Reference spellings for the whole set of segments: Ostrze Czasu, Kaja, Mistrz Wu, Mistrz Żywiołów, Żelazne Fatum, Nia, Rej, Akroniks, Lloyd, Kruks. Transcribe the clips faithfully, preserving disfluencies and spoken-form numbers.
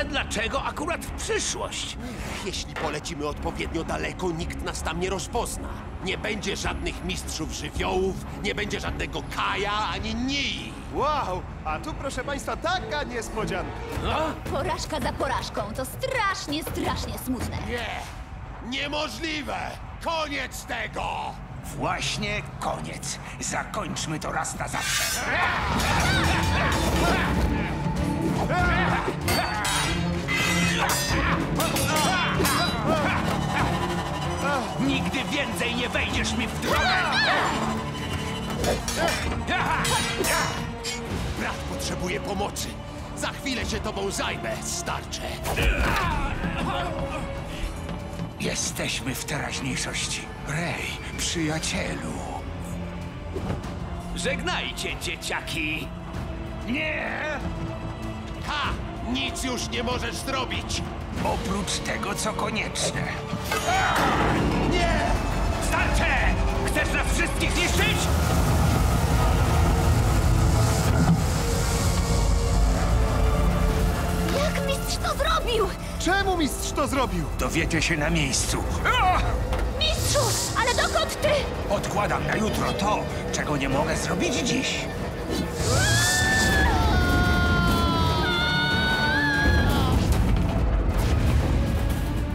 Ale dlaczego akurat w przyszłość? Jeśli polecimy odpowiednio daleko, nikt nas tam nie rozpozna. Nie będzie żadnych mistrzów żywiołów, nie będzie żadnego Kaja ani Nii. Wow, a tu proszę państwa taka niespodzianka. No? Porażka za porażką, to strasznie, strasznie smutne. Nie, niemożliwe! Koniec tego! Właśnie koniec. Zakończmy to raz na zawsze. Nigdy więcej nie wejdziesz mi w drogę! Brat potrzebuje pomocy. Za chwilę się tobą zajmę, starcze. Jesteśmy w teraźniejszości. Rej, przyjacielu. Żegnajcie, dzieciaki. Nie! Ha! Nic już nie możesz zrobić. Oprócz tego, co konieczne. A! Nie! Starcze! Chcesz nas wszystkich zniszczyć? Jak mistrz to zrobił? Czemu mistrz to zrobił? Dowiecie się na miejscu. A! Mistrzu, ale dokąd ty? Odkładam na jutro to, czego nie mogę zrobić dziś.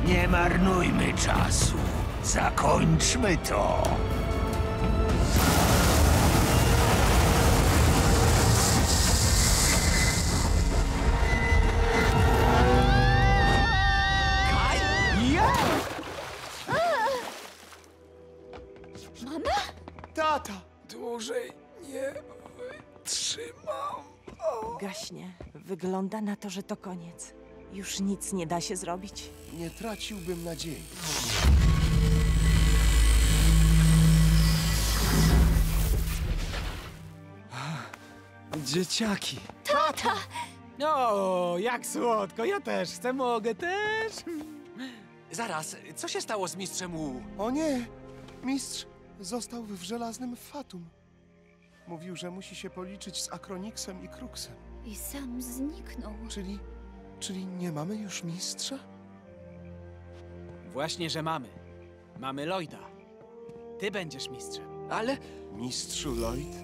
Nie marnujmy czasu. Zakończmy to. Mama? Tata! Dłużej nie wytrzymam. O. Gaśnie. Wygląda na to, że to koniec. Już nic nie da się zrobić. Nie traciłbym nadziei. Dzieciaki. Tata! No, jak słodko. Ja też chcę, mogę też. Zaraz, co się stało z mistrzem Wu? O nie! Mistrz został w Żelaznym Fatum. Mówił, że musi się policzyć z Akroniksem i Kruksem. I sam zniknął. Czyli... Czyli nie mamy już mistrza? Właśnie, że mamy. Mamy Lloyda. Ty będziesz mistrzem. Ale... Mistrzu Lloyd?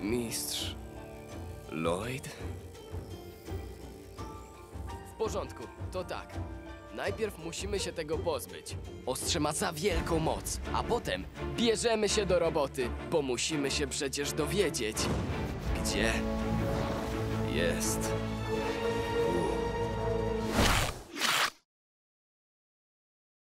Mistrz... Lloyd? W porządku, to tak. Najpierw musimy się tego pozbyć. Ostrze ma za wielką moc, a potem bierzemy się do roboty, bo musimy się przecież dowiedzieć, gdzie jest...